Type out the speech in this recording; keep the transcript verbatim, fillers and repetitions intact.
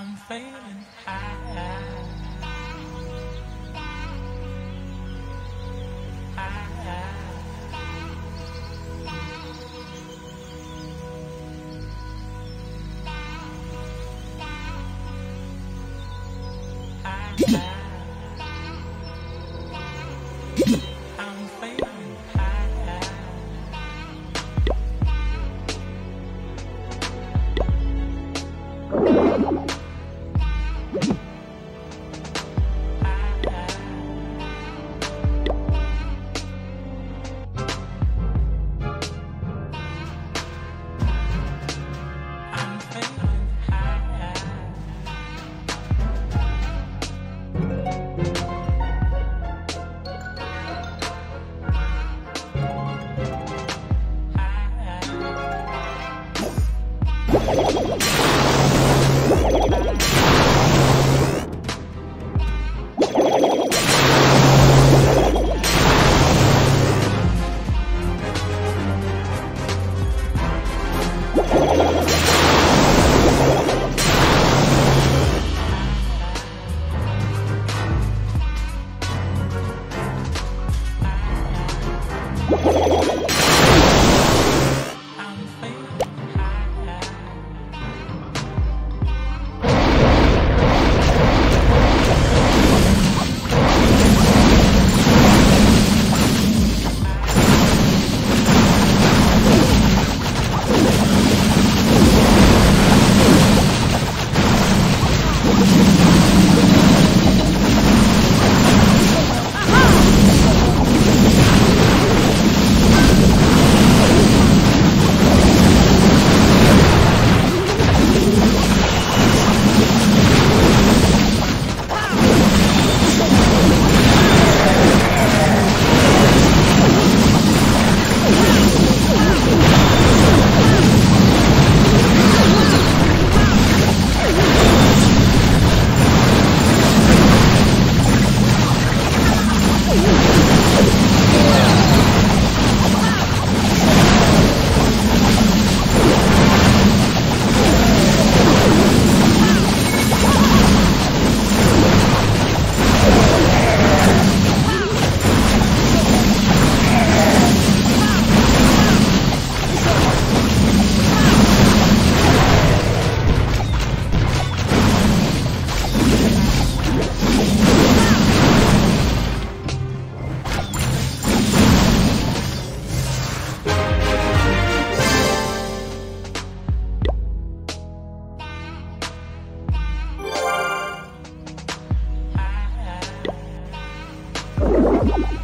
I'm feeling high. You